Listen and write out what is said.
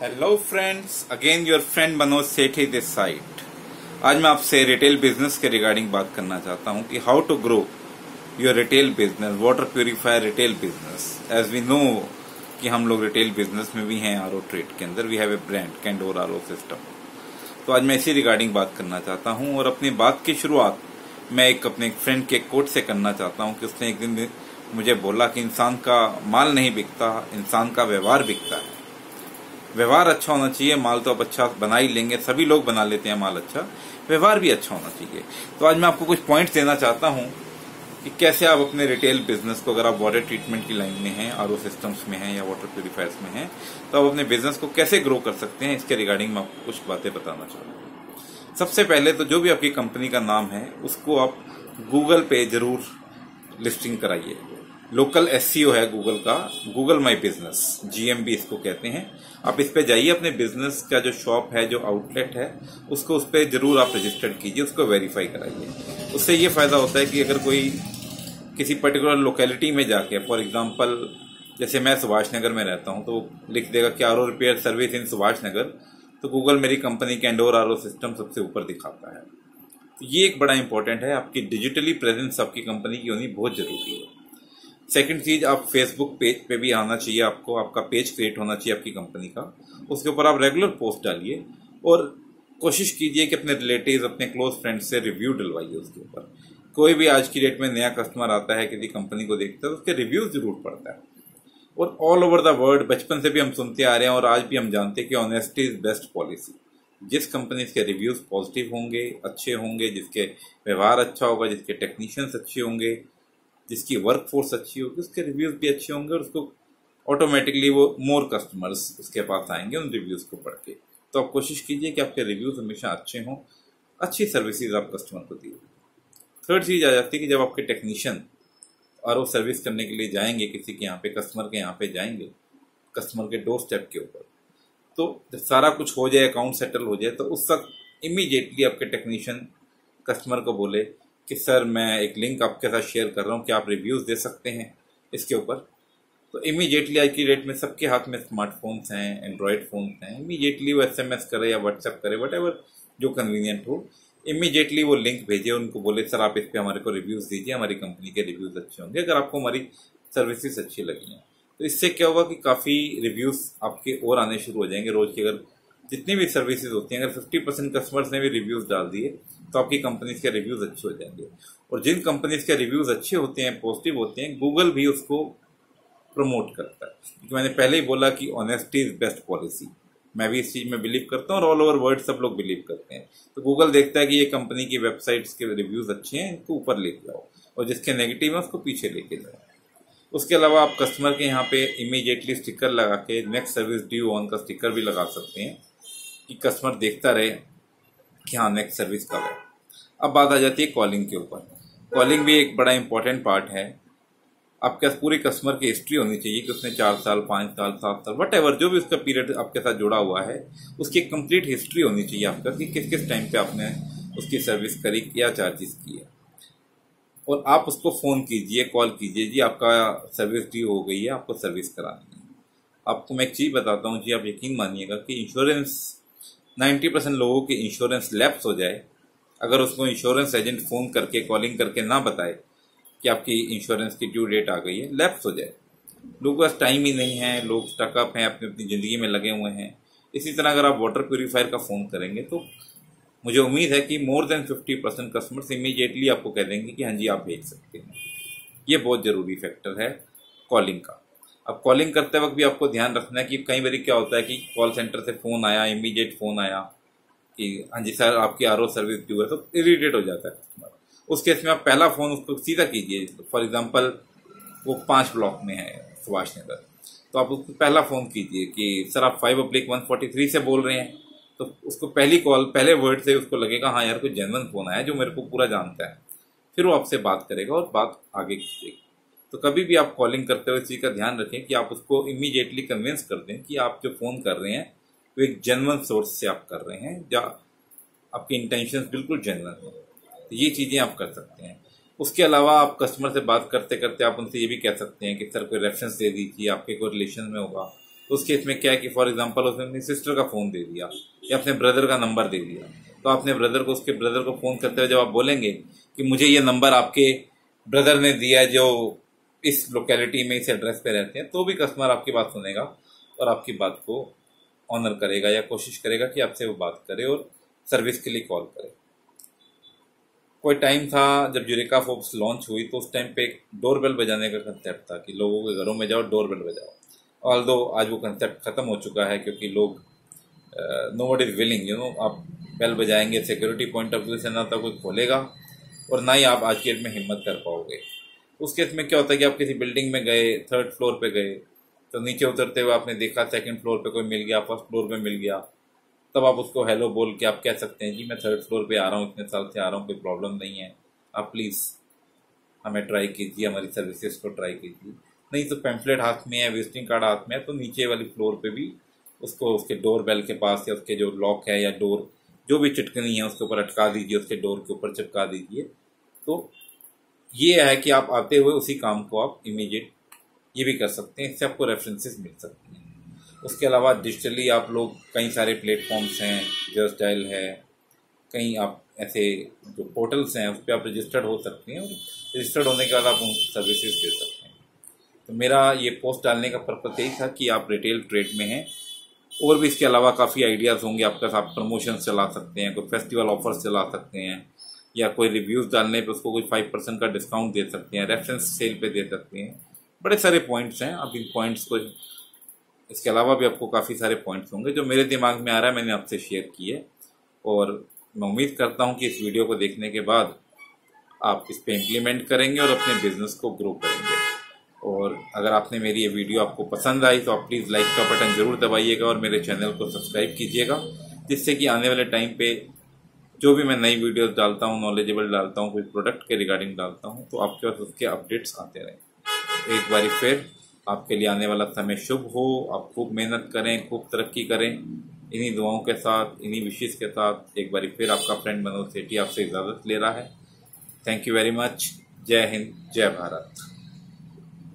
Hello friends, again your friend Manoj Sethi this side. आज मैं आपसे रिटेल बिजनेस के रिगार्डिंग बात करना चाहता हूं कि how to grow your retail business, water purifier retail business. As we know कि हम लोग रिटेल बिजनेस में भी हैं, आरओ ट्रेड के अंदर we have a brand Candor RO system. तो आज मैं इसी रिगार्डिंग बात करना चाहता हूँ और अपनी बात की शुरुआत मैं एक अपने फ्रेंड के कोट से करना चाहता हूँ कि उसने एक दिन मुझे बोला कि इंसान का माल नहीं बिकता, इंसान का व्यवहार बिकता है। व्यवहार अच्छा होना चाहिए, माल तो आप अच्छा बना ही लेंगे, सभी लोग बना लेते हैं माल अच्छा, व्यवहार भी अच्छा होना चाहिए। तो आज मैं आपको कुछ पॉइंट्स देना चाहता हूं कि कैसे आप अपने रिटेल बिजनेस को, अगर आप वाटर ट्रीटमेंट की लाइन में हैं, आरओ सिस्टम्स में हैं या वाटर प्यूरीफायर्स में हैं, तो आप अपने बिजनेस को कैसे ग्रो कर सकते हैं, इसके रिगार्डिंग मैं आपको कुछ बातें बताना चाहता हूँ। सबसे पहले तो जो भी आपकी कंपनी का नाम है उसको आप गूगल पे जरूर लिस्टिंग कराइए। लोकल एसईओ है गूगल का, गूगल माई बिजनेस, जीएमबी इसको कहते हैं। आप इस पे जाइए, अपने बिजनेस का जो शॉप है, जो आउटलेट है, उसको उस पे जरूर आप रजिस्टर्ड कीजिए, उसको वेरीफाई कराइए। उससे ये फायदा होता है कि अगर कोई किसी पर्टिकुलर लोकेलिटी में जाके, फॉर एग्जांपल जैसे मैं सुभाष नगर में रहता हूँ, तो लिख देगा कि RO repair service in Subhash Nagar, तो गूगल मेरी कंपनी कैंडोर आरओ सिस्टम सबसे ऊपर दिखाता है। तो ये एक बड़ा इंपॉर्टेंट है, आपकी डिजिटली प्रेजेंस आपकी कंपनी की होनी बहुत जरूरी है। सेकंड चीज़, आप फेसबुक पेज पे भी आना चाहिए आपको, आपका पेज क्रिएट होना चाहिए आपकी कंपनी का, उसके ऊपर आप रेगुलर पोस्ट डालिए और कोशिश कीजिए कि अपने रिलेटिव्स, अपने क्लोज फ्रेंड्स से रिव्यू डलवाइए उसके ऊपर। कोई भी आज की डेट में नया कस्टमर आता है, किसी कंपनी को देखता है, उसके रिव्यूज जरूर पढ़ता है। और ऑल ओवर द वर्ल्ड, बचपन से भी हम सुनते आ रहे हैं और आज भी हम जानते हैं कि ऑनेस्टी इज बेस्ट पॉलिसी। जिस कंपनी के रिव्यूज़ पॉजिटिव होंगे, अच्छे होंगे, जिसके व्यवहार अच्छा होगा, जिसके टेक्नीशियंस अच्छे होंगे, जिसकी वर्क फोर्स अच्छी होगी, उसके रिव्यूज़ भी अच्छे होंगे और उसको ऑटोमेटिकली वो मोर कस्टमर्स उसके पास आएंगे उन रिव्यूज़ को पढ़ के। तो आप कोशिश कीजिए कि आपके रिव्यूज़ हमेशा अच्छे हों, अच्छी सर्विसेज आप कस्टमर को दीजिए। थर्ड चीज़ आ जाती है कि जब आपके टेक्नीशियन और वो सर्विस करने के लिए जाएंगे किसी के यहाँ पे, कस्टमर के यहाँ पे जाएंगे, कस्टमर के डोर स्टेप के ऊपर, तो जब सारा कुछ हो जाए, अकाउंट सेटल हो जाए, तो उस वक्त इमीडिएटली आपके टेक्नीशियन कस्टमर को बोले कि सर मैं एक लिंक आपके साथ शेयर कर रहा हूँ, क्या आप रिव्यूज़ दे सकते हैं इसके ऊपर। तो इमीडिएटली आज की डेट में सबके हाथ में स्मार्टफोन्स हैं, एंड्रॉयड फ़ोन्स हैं, इमीडिएटली वो SMS करे या व्हाट्सएप करे, व्हाटएवर जो कन्वीनियंट हो, इमीडिएटली वो लिंक भेजे, उनको बोले सर आप इस पर हमारे को रिव्यूज़ दीजिए, हमारी कंपनी के रिव्यूज़ अच्छे होंगे अगर आपको हमारी सर्विसेज अच्छी लगी हैं। तो इससे क्या होगा कि काफ़ी रिव्यूज़ आपके और आने शुरू हो जाएंगे रोज़ के। अगर जितनी भी सर्विसेज होती हैं, अगर 50% कस्टमर्स ने भी रिव्यूज़ डाल दिए तो आपकी कंपनीज के रिव्यूज़ अच्छे हो जाएंगे। और जिन कंपनीज के रिव्यूज़ अच्छे होते हैं, पॉजिटिव होते हैं, गूगल भी उसको प्रमोट करता है। क्योंकि मैंने पहले ही बोला कि ऑनेस्टी इज़ बेस्ट पॉलिसी, मैं भी इस चीज़ में बिलीव करता हूँ और ऑल ओवर वर्ल्ड सब लोग बिलीव करते हैं। तो गूगल देखता है कि ये कंपनी की वेबसाइट्स के रिव्यूज़ अच्छे हैं, इनको ऊपर लेके आओ, और जिसके नेगेटिव हैं उसको पीछे लेके जाओ। उसके अलावा आप कस्टमर के यहाँ पे इमीडिएटली स्टिकर लगा के, नेक्स्ट सर्विस ड्यू ऑन का स्टिकर भी लगा सकते हैं कि कस्टमर देखता रहे कि हाँ नेक्स्ट सर्विस कब है। अब बात आ जाती है कॉलिंग के ऊपर। कॉलिंग भी एक बड़ा इंपॉर्टेंट पार्ट है। आपके पास पूरी कस्टमर की हिस्ट्री होनी चाहिए कि उसने 4 साल, 5 साल, 7 साल, वटएवर जो भी उसका पीरियड आपके साथ जुड़ा हुआ है, उसकी कंप्लीट हिस्ट्री होनी चाहिए आपका कि किस किस टाइम पे आपने उसकी सर्विस करी, क्या चार्जेस किए। और आप उसको फ़ोन कीजिए, कॉल कीजिए, जी आपका सर्विस ड्यू हो गई है, आपको सर्विस करानी है। आपको मैं एक चीज़ बताता हूँ जी, आप यकीन मानिएगा कि इंश्योरेंस 90% लोगों की इंश्योरेंस लैप्स हो जाए, अगर उसको इंश्योरेंस एजेंट फ़ोन करके, कॉलिंग करके ना बताए कि आपकी इंश्योरेंस की ड्यू डेट आ गई है, लैप्स हो जाए। लोगों के पास टाइम ही नहीं है, लोग स्टकअप हैं, अपनी अपनी ज़िंदगी में लगे हुए हैं। इसी तरह अगर आप वाटर प्योरीफायर का फ़ोन करेंगे तो मुझे उम्मीद है कि मोर देन 50% कस्टमर्स इमीडिएटली आपको कह देंगे कि हाँ जी आप भेज सकते हैं। ये बहुत ज़रूरी फैक्टर है कॉलिंग का। अब कॉलिंग करते वक्त भी आपको ध्यान रखना है कि कई बार क्या होता है कि कॉल सेंटर से फ़ोन आया, इमीडिएट फ़ोन आया कि हाँ जी सर आपकी आरओ सर्विस ड्यू है, तो इरीटेट हो जाता है कस्टमर। उस केस में आप पहला फ़ोन उसको सीधा कीजिए। फॉर एग्ज़ाम्पल वो 5 ब्लॉक में है सुभाष नगर, तो आप उसको पहला फ़ोन कीजिए कि सर आप 5/143 से बोल रहे हैं। तो उसको पहली कॉल, पहले वर्ड से उसको लगेगा हाँ यार कोई जेन्युइन फ़ोन आया जो मेरे को पूरा जानता है, फिर वो आपसे बात करेगा और बात आगे खींचेगी। तो कभी भी आप कॉलिंग करते हुए इस चीज़ का ध्यान रखें कि आप उसको इमीडिएटली कन्विंस कर दें कि आप जो फ़ोन कर रहे हैं वो एक जेन्युइन सोर्स से आप कर रहे हैं, या आपकी इंटेंशंस बिल्कुल जेन्युइन हो। तो ये चीज़ें आप कर सकते हैं। उसके अलावा आप कस्टमर से बात करते करते आप उनसे ये भी कह सकते हैं कि सर कोई रेफरेंस दे दीजिए, आपके कोई रिलेशन में होगा तो उस केस में क्या है कि फॉर एग्जांपल उसने अपनी सिस्टर का फ़ोन दे दिया या अपने ब्रदर का नंबर दे दिया, तो आपने ब्रदर को उसके ब्रदर को फ़ोन करते हुए जब आप बोलेंगे कि मुझे ये नंबर आपके ब्रदर ने दिया है जो इस लोकेलिटी में इस एड्रेस पे रहते हैं, तो भी कस्टमर आपकी बात सुनेगा और आपकी बात को ऑनर करेगा या कोशिश करेगा कि आपसे वो बात करे और सर्विस के लिए कॉल करे। कोई टाइम था जब यूरेका फोर्ब्स लॉन्च हुई तो उस टाइम पे एक डोरबेल बजाने का कंसेप्ट था कि लोगों के घरों में जाओ डोरबेल बजाओ। ऑल्दो आज वो कंसेप्ट ख़त्म हो चुका है क्योंकि लोग nobody is willing, you know, आप बेल बजाएंगे सिक्योरिटी पॉइंट ऑफ व्यू से ना तो कोई खोलेगा और ना ही आप आज की डेट में हिम्मत कर पाओगे। उस केस में क्या होता है कि आप किसी बिल्डिंग में गए, थर्ड फ्लोर पे गए, तो नीचे उतरते हुए आपने देखा सेकंड फ्लोर पे कोई मिल गया, फर्स्ट फ्लोर पे मिल गया, तब आप उसको हेलो बोल के आप कह सकते हैं जी मैं थर्ड फ्लोर पे आ रहा हूँ, इतने साल से आ रहा हूँ, कोई प्रॉब्लम नहीं है, आप प्लीज़ हमें ट्राई कीजिए, हमारी सर्विसेज को ट्राई कीजिए। नहीं तो पैम्फलेट हाथ में है, विजिटिंग कार्ड हाथ में है, तो नीचे वाली फ्लोर पर भी उसको उसके डोर बेल के पास या उसके जो लॉक है या डोर जो भी चिटकनी है उसके ऊपर अटका दीजिए, उसके डोर के ऊपर चिपका दीजिए। तो ये है कि आप आते हुए उसी काम को आप इमीडिएट ये भी कर सकते हैं, इससे आपको रेफरेंसेस मिल सकते हैं। उसके अलावा डिजिटली आप लोग कई सारे प्लेटफॉर्म्स हैं, जस्ट डायल है, कई आप ऐसे जो पोर्टल्स हैं उस पर आप रजिस्टर्ड हो सकते हैं और रजिस्टर्ड होने के बाद आप उन सर्विसेज दे सकते हैं। तो मेरा ये पोस्ट डालने का पर्पज़ यही था कि आप रिटेल ट्रेड में हैं और भी इसके अलावा काफ़ी आइडियाज़ होंगे आपके साथ, प्रमोशंस चला सकते हैं, कोई फेस्टिवल ऑफर्स चला सकते हैं या कोई रिव्यूज़ डालने पे उसको कोई 5% का डिस्काउंट दे सकते हैं, रेफरेंस सेल पे दे सकते हैं। बड़े सारे पॉइंट्स हैं, आप इन पॉइंट्स को इसके अलावा भी आपको काफ़ी सारे पॉइंट्स होंगे जो मेरे दिमाग में आ रहा है, मैंने आपसे शेयर किए और मैं उम्मीद करता हूँ कि इस वीडियो को देखने के बाद आप इस पर इम्प्लीमेंट करेंगे और अपने बिजनेस को ग्रो करेंगे। और अगर आपने मेरी ये वीडियो आपको पसंद आई तो आप प्लीज़ लाइक का बटन ज़रूर दबाइएगा और मेरे चैनल को सब्सक्राइब कीजिएगा, जिससे कि आने वाले टाइम पे जो भी मैं नई वीडियोस डालता हूँ, नॉलेजेबल डालता हूँ, कोई प्रोडक्ट के रिगार्डिंग डालता हूँ, तो आपके पास उसके अपडेट्स आते रहें। एक बारी फिर आपके लिए आने वाला समय शुभ हो, आप खूब मेहनत करें, खूब तरक्की करें। इन्हीं दुआओं के साथ, इन्हीं विशेष के साथ एक बारी फिर आपका फ्रेंड मनोज सेठी आपसे इजाज़त ले रहा है। Thank you very much. जय हिंद, जय भारत।